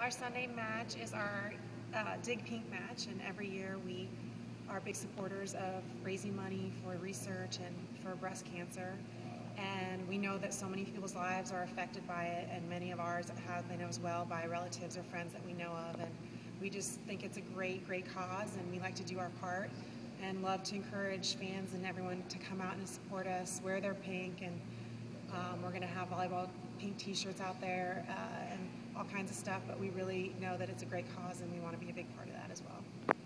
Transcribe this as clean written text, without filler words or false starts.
Our Sunday match is our Dig Pink match, and every year we are big supporters of raising money for research and for breast cancer. And we know that so many people's lives are affected by it, and many of ours have been as well, by relatives or friends that we know of. And we just think it's a great, great cause, and we like to do our part and love to encourage fans and everyone to come out and support us, wear their pink, and we're going to have volleyball pink t-shirts out there and all kinds of stuff, but we really know that it's a great cause and we want to be a big part of that as well.